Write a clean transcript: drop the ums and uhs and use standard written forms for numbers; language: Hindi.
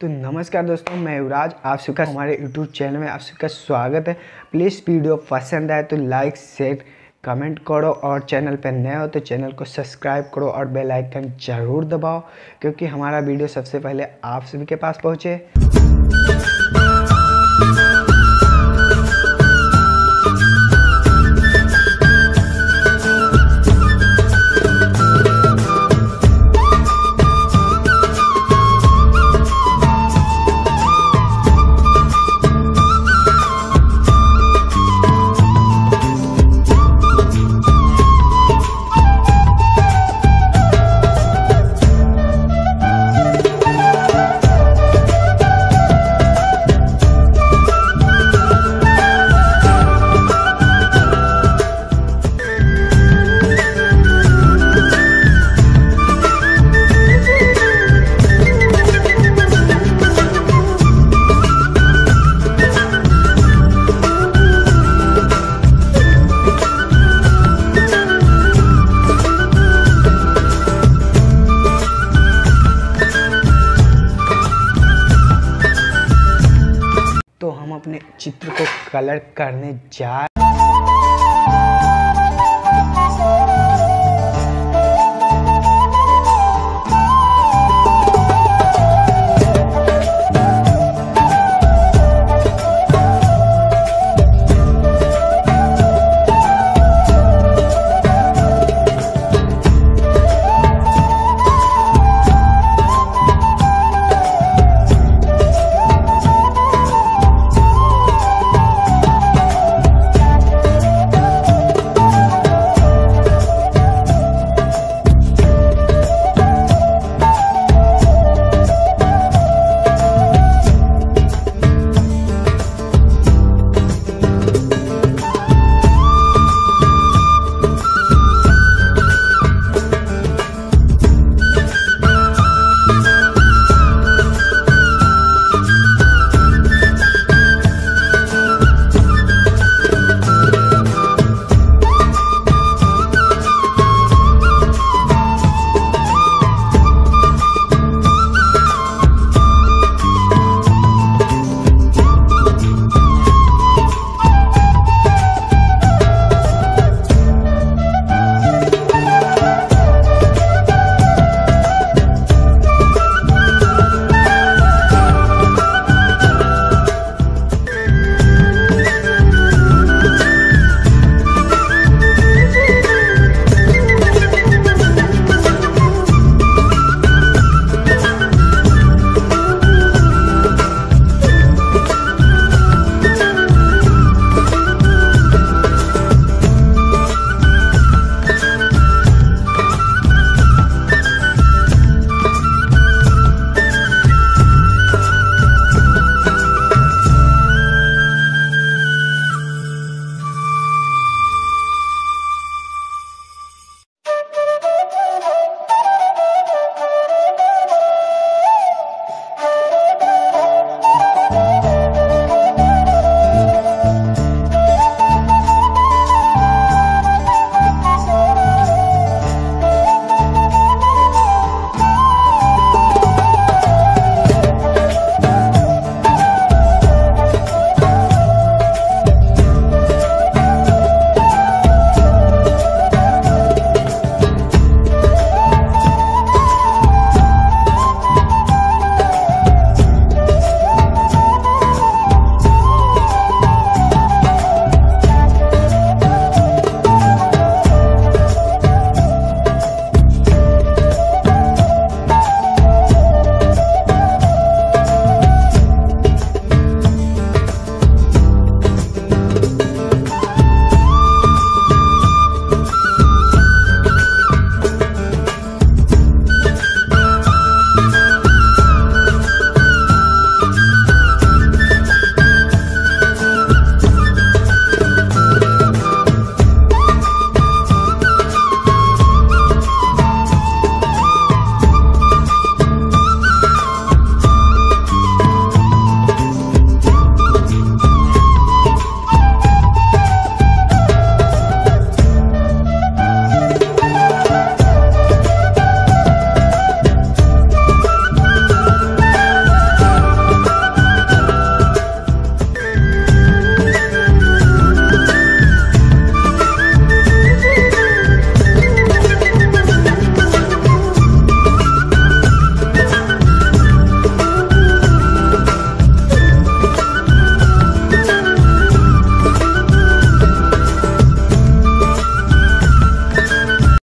तो नमस्कार दोस्तों, मैं युवराज, आप सबका हमारे YouTube चैनल में आप सबका स्वागत है। प्लीज़ वीडियो पसंद आए तो लाइक शेयर कमेंट करो और चैनल पर नए हो तो चैनल को सब्सक्राइब करो और बेल आइकन ज़रूर दबाओ क्योंकि हमारा वीडियो सबसे पहले आप सभी के पास पहुँचे। तो हम अपने चित्र को कलर करने जा